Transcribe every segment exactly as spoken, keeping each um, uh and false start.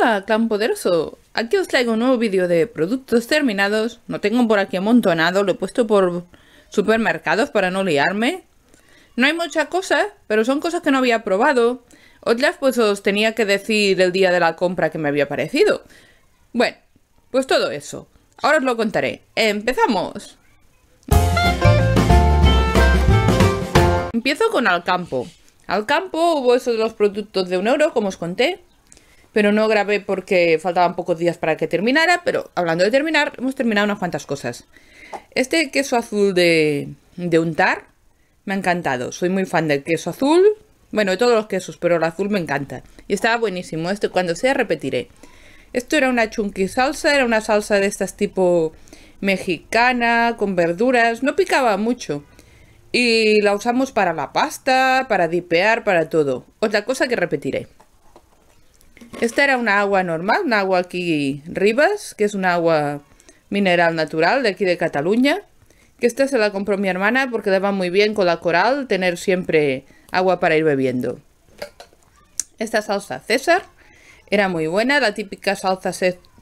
Hola clan poderoso, aquí os traigo un nuevo vídeo de productos terminados. No tengo por aquí amontonado, lo he puesto por supermercados para no liarme. No hay muchas cosas, pero son cosas que no había probado. Otras pues os tenía que decir el día de la compra que me había parecido. Bueno, pues todo eso, ahora os lo contaré. ¡Empezamos! Empiezo con Alcampo. Alcampo hubo esos de los productos de un euro, como os conté. Pero no grabé porque faltaban pocos días para que terminara. Pero hablando de terminar, hemos terminado unas cuantas cosas. Este queso azul de, de untar me ha encantado. Soy muy fan del queso azul. Bueno, de todos los quesos, pero el azul me encanta. Y estaba buenísimo. Este cuando sea repetiré. Esto era una chunky salsa. Era una salsa de estas tipo mexicana, con verduras. No picaba mucho. Y la usamos para la pasta, para dipear, para todo. Otra cosa que repetiré. Esta era una agua normal, una agua aquí Rivas, que es un agua mineral natural de aquí de Cataluña. Que esta se la compró mi hermana porque le va muy bien con la coral tener siempre agua para ir bebiendo. Esta salsa César era muy buena, la típica salsa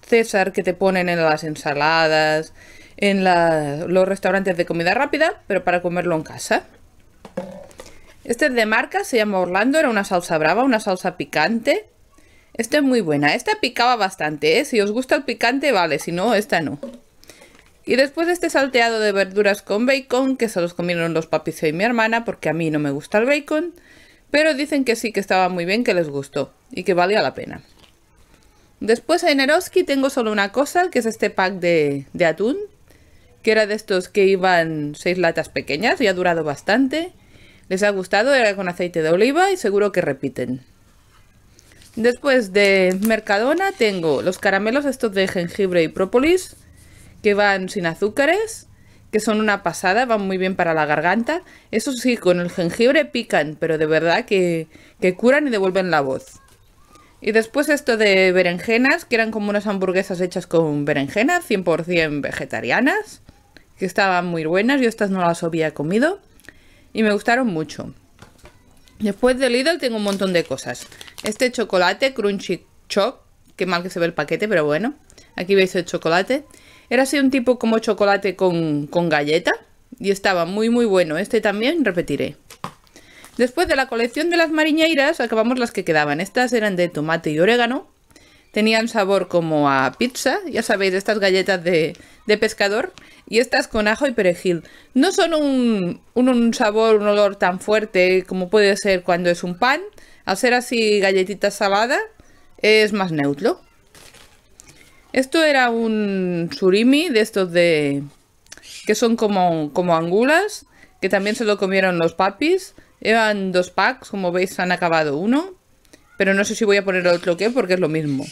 César que te ponen en las ensaladas, en la, los restaurantes de comida rápida, pero para comerlo en casa. Este es de marca, se llama Orlando, era una salsa brava, una salsa picante. Esta es muy buena. Esta picaba bastante, ¿eh? Si os gusta el picante, vale. Si no, esta no. Y después de este salteado de verduras con bacon, que se los comieron los papis y mi hermana, porque a mí no me gusta el bacon. Pero dicen que sí, que estaba muy bien, que les gustó y que valía la pena. Después en Eroski tengo solo una cosa, que es este pack de, de atún. Que era de estos que iban seis latas pequeñas y ha durado bastante. Les ha gustado, era con aceite de oliva y seguro que repiten. Después de Mercadona tengo los caramelos estos de jengibre y própolis, que van sin azúcares, que son una pasada, van muy bien para la garganta. Eso sí, con el jengibre pican, pero de verdad que, que curan y devuelven la voz. Y después esto de berenjenas, que eran como unas hamburguesas hechas con berenjenas, cien por cien vegetarianas, que estaban muy buenas, yo estas no las había comido y me gustaron mucho. Después de Lidl tengo un montón de cosas. Este chocolate Crunchy Choc, que mal que se ve el paquete, pero bueno. Aquí veis el chocolate. Era así un tipo como chocolate con, con galleta. Y estaba muy muy bueno. Este también repetiré. Después de la colección de las mariñeiras acabamos las que quedaban. Estas eran de tomate y orégano. Tenían sabor como a pizza. Ya sabéis, estas galletas de, de pescador. Y estas con ajo y perejil. No son un, un, un sabor, un olor tan fuerte como puede ser cuando es un pan. Al ser así galletita salada, es más neutro. Esto era un surimi de estos de... que son como, como angulas. Que también se lo comieron los papis. Eran dos packs, como veis han acabado uno. Pero no sé si voy a poner otro que porque es lo mismo.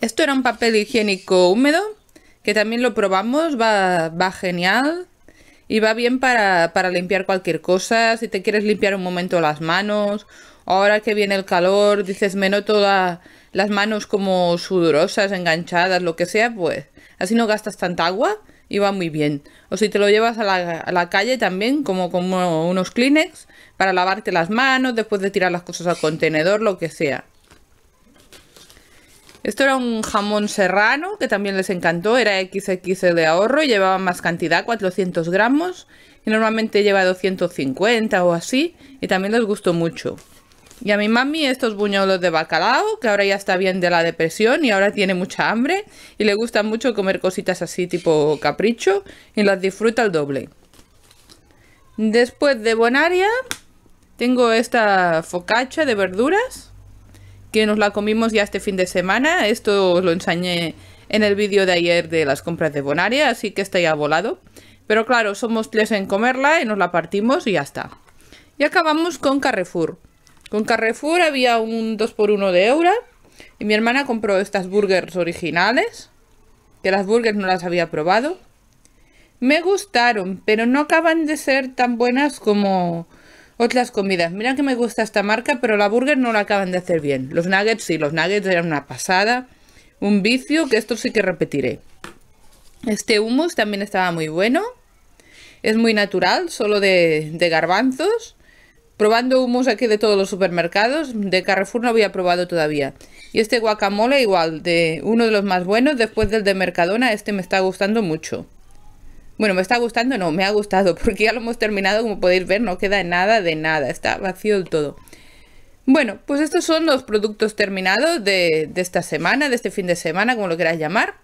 Esto era un papel higiénico húmedo. Que también lo probamos, va, va genial. Y va bien para, para limpiar cualquier cosa. Si te quieres limpiar un momento las manos. Ahora que viene el calor, dices, me noto la, las manos como sudorosas, enganchadas, lo que sea. Pues así no gastas tanta agua y va muy bien. O si te lo llevas a la, a la calle también, como, como unos Kleenex. Para lavarte las manos, después de tirar las cosas al contenedor, lo que sea. Esto era un jamón serrano, que también les encantó, era equis equis ele de ahorro, llevaba más cantidad, cuatrocientos gramos, y normalmente lleva doscientos cincuenta o así, y también les gustó mucho. Y a mi mami estos buñuelos de bacalao, que ahora ya está bien de la depresión y ahora tiene mucha hambre, y le gusta mucho comer cositas así tipo capricho, y las disfruta al doble. Después de Bonaria, tengo esta focaccia de verduras, que nos la comimos ya este fin de semana. Esto os lo enseñé en el vídeo de ayer de las compras de Bonaria, así que está ya volado. Pero claro, somos tres en comerla y nos la partimos y ya está. Y acabamos con Carrefour. Con Carrefour había un dos por uno de euro. Y mi hermana compró estas burgers originales, que las burgers no las había probado. Me gustaron, pero no acaban de ser tan buenas como... otras comidas. Mira que me gusta esta marca, pero la burger no la acaban de hacer bien. Los nuggets sí, los nuggets eran una pasada. Un vicio, que esto sí que repetiré. Este hummus también estaba muy bueno. Es muy natural, solo de, de garbanzos. Probando hummus aquí de todos los supermercados. De Carrefour no había probado todavía. Y este guacamole igual, de uno de los más buenos después del de Mercadona. Este me está gustando mucho. Bueno, me está gustando, no, me ha gustado, porque ya lo hemos terminado, como podéis ver, no queda nada de nada, está vacío del todo. Bueno, pues estos son los productos terminados de, de esta semana, de este fin de semana, como lo queráis llamar,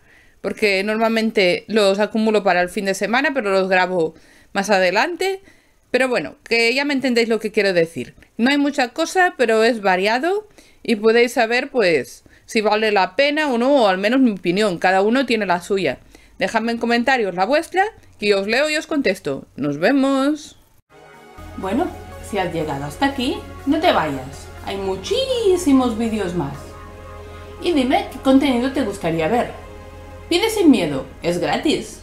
porque normalmente los acumulo para el fin de semana, pero los grabo más adelante. Pero bueno, que ya me entendéis lo que quiero decir. No hay mucha cosa, pero es variado y podéis saber pues si vale la pena o no, o al menos mi opinión, cada uno tiene la suya. Dejadme en comentarios la vuestra, que os leo y os contesto. ¡Nos vemos! Bueno, si has llegado hasta aquí, no te vayas. Hay muchísimos vídeos más. Y dime qué contenido te gustaría ver. Pide sin miedo, es gratis.